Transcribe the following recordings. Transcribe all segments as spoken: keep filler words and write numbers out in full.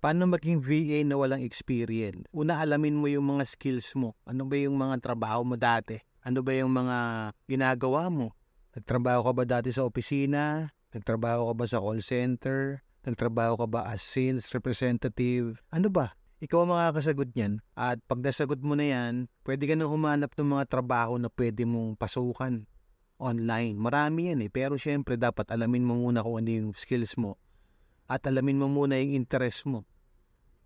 Paano maging V A na walang experience? Una, alamin mo yung mga skills mo. Ano ba yung mga trabaho mo dati? Ano ba yung mga ginagawa mo? Nagtrabaho ka ba dati sa opisina? Nagtrabaho ka ba sa call center? Nagtrabaho ka ba as sales representative? Ano ba? Ikaw ang makakasagot niyan. At pag nasagot mo na yan, pwede ka na humanap ng mga trabaho na pwede mong pasukan online. Marami yan eh. Pero syempre, dapat alamin mo muna kung ano yung skills mo. At alamin mo muna yung interest mo.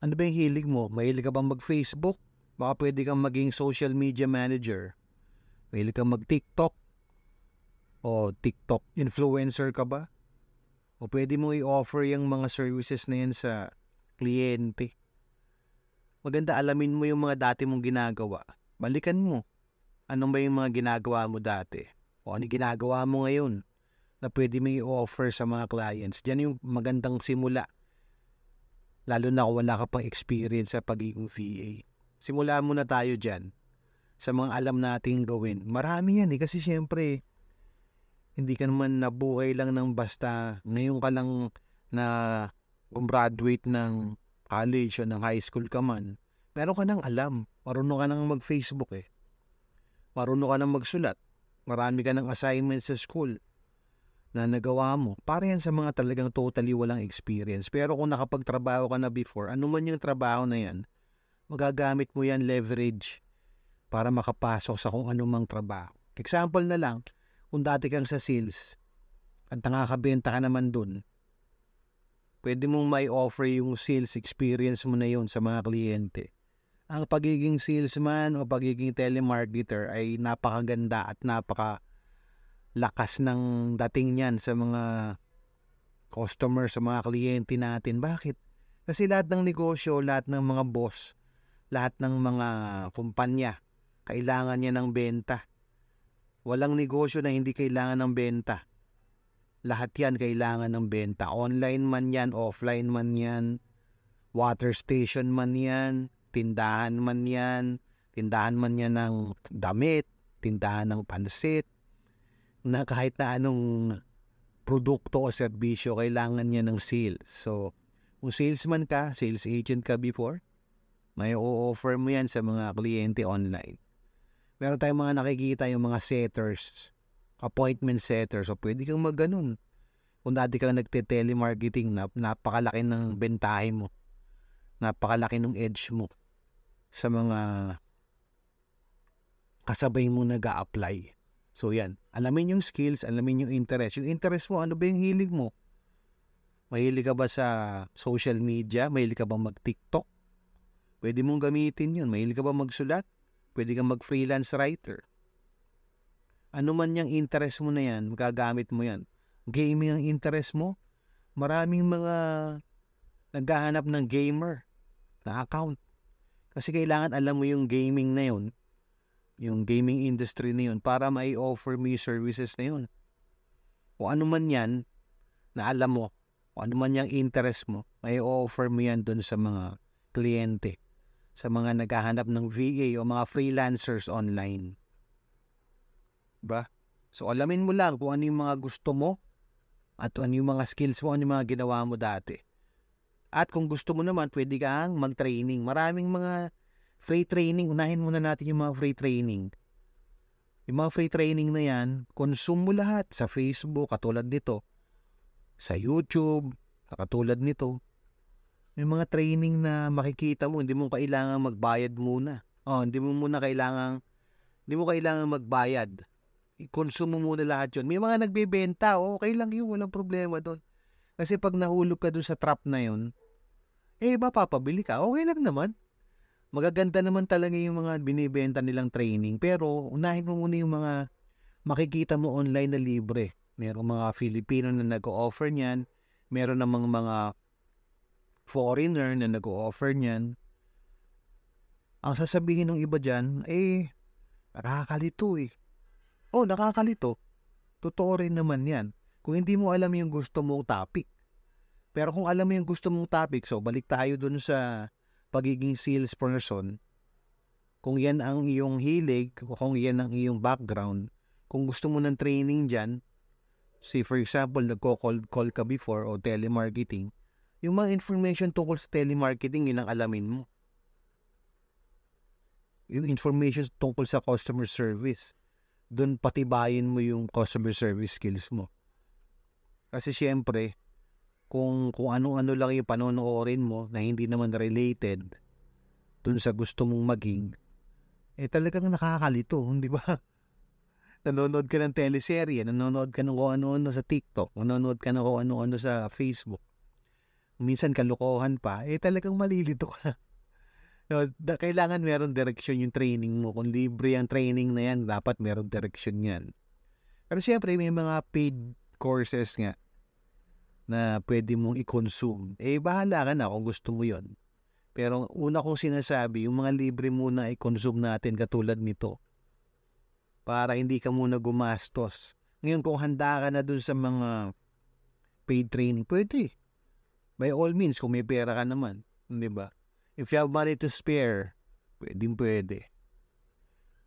Ano ba yung hilig mo? Mahilig ka bang mag-Facebook? Baka pwede kang maging social media manager. Mahilig kang mag-TikTok? O TikTok influencer ka ba? O pwede mo i-offer yung mga services na yan sa kliyente. Maganda, alamin mo yung mga dati mong ginagawa. Balikan mo. Anong ba yung mga ginagawa mo dati? O ano ginagawa mo ngayon na pwede mo i-offer sa mga clients? Diyan yung magandang simula. Lalo na kung wala ka pang experience sa pagiging V A. Simula muna tayo dyan sa mga alam nating gawin. Marami yan eh, kasi syempre hindi ka naman nabuhay lang ng basta ngayon ka lang na graduate ng college o ng high school ka man. Meron ka nang alam. Marunong ka nang mag-Facebook eh. Marunong ka nang magsulat. Marami ka nang assignments sa school na nagawa mo. Para yan sa mga talagang totally walang experience. Pero kung nakapagtrabaho ka na before, anuman yung trabaho na yan, magagamit mo yan leverage para makapasok sa kung anumang trabaho. Example na lang, kung dati kang sa sales at nakakabenta ka naman dun, pwede mong may offer yung sales experience mo na yun sa mga kliyente. Ang pagiging salesman o pagiging telemarketer ay napakaganda at napaka lakas ng dating niyan sa mga customer, sa mga kliyente natin. Bakit? Kasi lahat ng negosyo, lahat ng mga boss, lahat ng mga kumpanya, kailangan niya ng benta. Walang negosyo na hindi kailangan ng benta. Lahat yan kailangan ng benta. Online man yan, offline man yan, water station man yan, tindahan man yan, tindahan man yan ng damit, tindahan ng pansit, na kahit na anong produkto o serbisyo, kailangan niya ng sales. So, kung salesman ka, sales agent ka before, may o-offer mo yan sa mga kliyente online. Meron tayong mga nakikita, yung mga setters, appointment setters. So, pwede kang mag-ganun. Kung dati kang nagte-telemarketing, nap- napakalaki ng bentahe mo. Napakalaki ng edge mo sa mga kasabay mo nag-a-apply. So yan, alamin yung skills, alamin yung interest. Yung interest mo, ano ba yung hilig mo? Mahilig ka ba sa social media? Mahilig ka ba mag-TikTok? Pwede mong gamitin yun. Mahilig ka ba magsulat? Pwede kang mag-freelance writer. Ano man yung interest mo na yan, magagamit mo yan. Gaming ang interest mo? Maraming mga naghahanap ng gamer na account. Kasi kailangan alam mo yung gaming na yun, yung gaming industry na yun, para ma-offer mo yung services na yun. O ano man yan na alam mo, o ano man yung interest mo, ma-offer mo yan dun sa mga kliyente, sa mga naghahanap ng V A o mga freelancers online. Diba? So alamin mo lang kung ano yung mga gusto mo at ano yung mga skills mo, ano yung mga ginawa mo dati. At kung gusto mo naman, pwede kang mag-training. Maraming mga free training, unahin muna natin yung mga free training. Yung mga free training na yan, consume mo lahat sa Facebook, katulad nito, sa YouTube, katulad nito. May mga training na makikita mo, hindi mo kailangan magbayad muna. Oh, hindi mo muna kailangan, hindi mo kailangan magbayad. I-consume mo muna lahat yun. May mga nagbebenta, okay lang yun, walang problema doon. Kasi pag nahulog ka doon sa trap na yun, eh, mapapabili ka, okay lang naman. Magaganda naman talaga yung mga binibenta nilang training. Pero unahin mo muna yung mga makikita mo online na libre. Merong mga Filipino na nag-o-offer niyan. Meron namang mga foreigner na nag-o-offer niyan. Ang sasabihin ng iba dyan, eh, nakakalito eh. Oh, nakakalito. Totoo rin naman yan. Kung hindi mo alam yung gusto mong topic. Pero kung alam mo yung gusto mong topic, so balik tayo dun sa pagiging sales person, kung yan ang iyong hilig o kung yan ang iyong background, kung gusto mo ng training dyan, say for example, nagko-cold call ka before o telemarketing, Yung mga information tungkol sa telemarketing, yun ang alamin mo. Yung information tungkol sa customer service, doon patibayin mo yung customer service skills mo. Kasi syempre, kung, kung ano-ano lang yung panonoodin mo na hindi naman related dun sa gusto mong maging, eh talagang nakakalito, hindi ba? Nanonood ka ng teleserye, nanonood ka ng kung ano-ano sa TikTok, nanonood ka ng kung ano-ano sa Facebook. Minsan kalukohan pa, eh talagang malilito ka. No, kailangan meron direksyon yung training mo. Kung libre ang training na yan, dapat meron direksyon yan. Pero syempre, may mga paid courses nga na pwede mong i-consume. Eh, bahala ka na kung gusto mo yun. Pero una kong sinasabi, yung mga libre muna i-consume natin katulad nito. Para hindi ka muna gumastos. Ngayon, kung handa ka na dun sa mga paid training, pwede. By all means, kung may pera ka naman. Di ba? If you have money to spare, pwedeng pwede.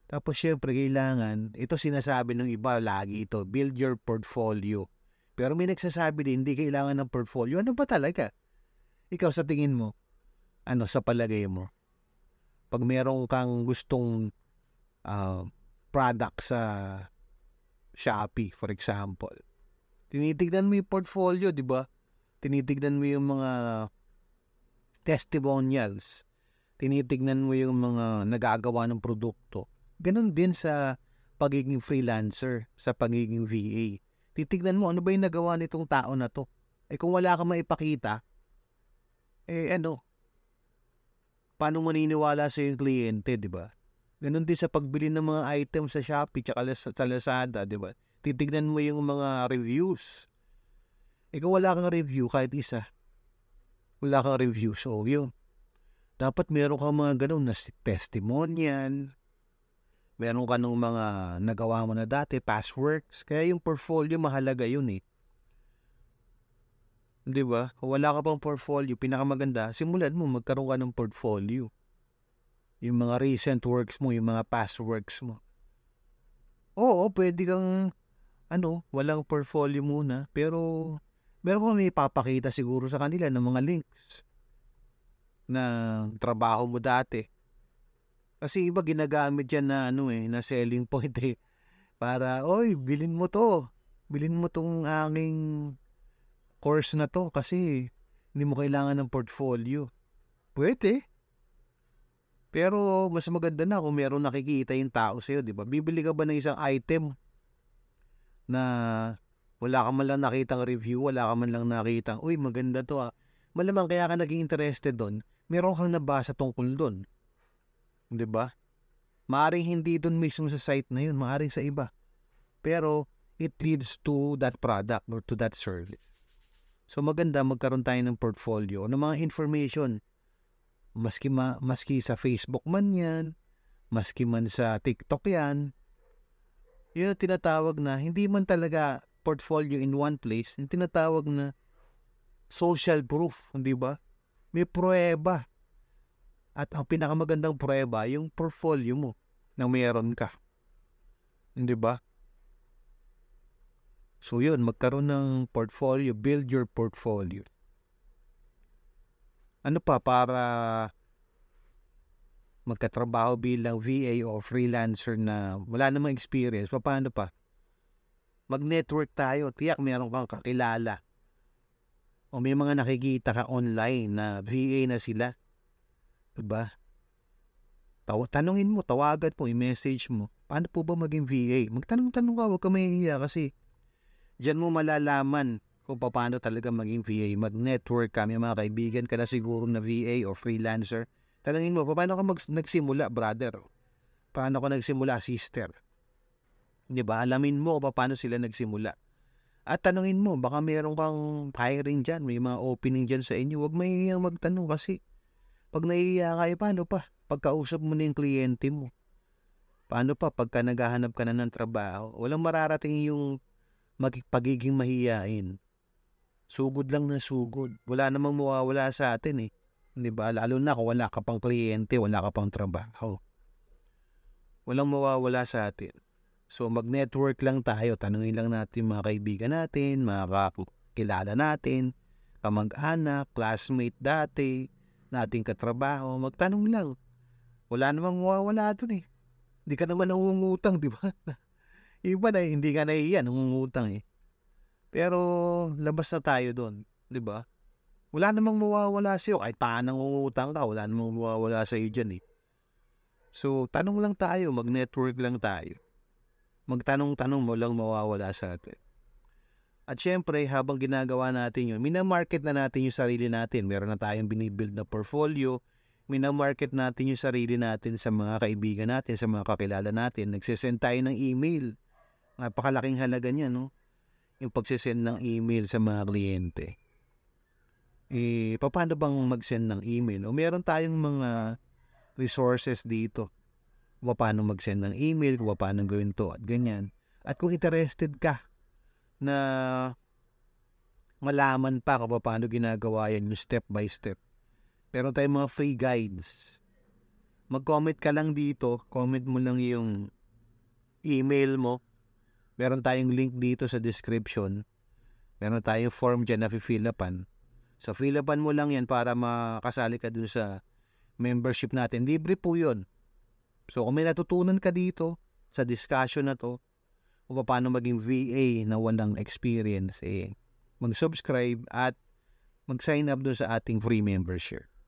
Tapos, syempre, kailangan, ito sinasabi ng iba, lagi ito, build your portfolio. Pero may nagsasabi din, hindi kailangan ng portfolio. Ano ba talaga? Ikaw sa tingin mo, ano sa palagay mo? Pag meron kang gustong uh, product sa Shopee, for example. Tinitignan mo yung portfolio, di ba? Tinitignan mo yung mga testimonials. Tinitignan mo yung mga nagagawa ng produkto. Ganun din sa pagiging freelancer, sa pagiging V A. Titignan mo, ano ba yung nagawa nitong tao na to? Eh kung wala ka maipakita, eh ano, paano maniniwala sa yung kliyente, di ba? Ganun din sa pagbili ng mga item sa Shopee tsaka sa Lazada, di ba? Titignan mo yung mga reviews. Ikaw wala kang review kahit isa. Wala kang review. So, yun. Dapat meron kang mga ganun na testimonial. Meron ka ng mga nagawa mo na dati, past works. Kaya yung portfolio, mahalaga yun eh. Di ba? Kung wala ka pang portfolio, pinakamaganda, simulan mo magkaroon ka ng portfolio. Yung mga recent works mo, yung mga past works mo. Oo, pwede kang, ano, walang portfolio muna. Pero, meron kang may papakita siguro sa kanila ng mga links na trabaho mo dati. Kasi iba ginagamit yan na, ano eh, na selling point eh. Para, oy, bilhin mo to. Bilhin mo tong aking course na to kasi hindi mo kailangan ng portfolio. Pwede. Pero mas maganda na kung meron nakikita yung tao sa'yo, di ba? Bibili ka ba ng isang item na wala ka man lang nakitang review, wala ka man lang nakitang, uy, maganda to ah. Malamang kaya ka naging interested doon, meron kang nabasa tungkol doon. Di ba? Maaring hindi doon mismo sa site na yun, maaring sa iba. Pero it leads to that product or to that service. So maganda magkaroon tayo ng portfolio, ng mga information. Maski, ma, maski sa Facebook man yan, maski man sa TikTok yan, yun ang tinatawag na, hindi man talaga portfolio in one place, yung tinatawag na social proof, di ba? May prueba. At ang pinakamagandang prueba, yung portfolio mo na meron ka. Di ba? So yun, magkaroon ng portfolio, build your portfolio. Ano pa, para magkatrabaho bilang V A o freelancer na wala namang experience, paano pa? Mag-network tayo, tiyak meron kang kakilala. O may mga nakikita ka online na V A na sila. Diba? Tanungin mo, tawagan po, i-message mo. Paano po ba maging V A? Magtanong-tanong ka, huwag ka mahihiya kasi diyan mo malalaman kung paano talaga maging V A. Mag-network kami, mga kaibigan ka na siguro na V A o freelancer. Tanungin mo, paano ka mag- nagsimula, brother? Paano ka nagsimula, sister? Di ba? Alamin mo paano sila nagsimula. At tanungin mo, baka meron kang hiring dyan, may mga opening dyan sa inyo. Huwag mahihiyang magtanong kasi pag nahihiya kayo, paano pa? Pagkausap mo na yung kliyente mo. Paano pa? Pagka naghahanap ka na ng trabaho, walang mararating yung magpagiging mahihiyain. Sugod lang na sugod. Wala namang mawawala sa atin eh. Di ba? Lalo na kung wala ka pang kliyente, wala ka pang trabaho. Walang mawawala sa atin. So mag-network lang tayo. Tanungin lang natin mga kaibigan natin, mga kakilala natin. kamag-anak, classmate dati, na ating katrabaho, magtanong lang. Wala namang mawawala dun eh. Hindi ka naman nangungutang, di ba? Iba na, hindi ka naiiyan, nangungutang eh. Pero labas na tayo dun, di ba? Wala namang mawawala sa'yo. Kahit pa nangungutang ka, wala namang mawawala sa'yo dyan eh. So, tanong lang tayo, mag-network lang tayo. Magtanong-tanong, walang mawawala sa atin. At syempre, habang ginagawa natin yun, minamarket na natin yung sarili natin. Meron na tayong binibuild na portfolio. Minamarket natin yung sarili natin sa mga kaibigan natin, sa mga kakilala natin. Nagsisend tayo ng email. Napakalaking halaga niya, no? Yung pagsisend ng email sa mga kliyente. Eh, paano bang mag-send ng email? O meron tayong mga resources dito. Paano mag-send ng email, paano gawin to, at ganyan. At kung interested ka, na malaman pa kung paano ginagawa yan step by step. Meron tayong mga free guides. Mag-comment ka lang dito. Comment mo lang yung email mo. Meron tayong link dito sa description. Meron tayong form dyan na fill upan. So fill upan mo lang yan para makasali ka dun sa membership natin. Libre po yun. So kung may natutunan ka dito sa discussion na to, o paano maging V A na walang experience, eh, mag-subscribe at mag-sign up doon sa ating free membership.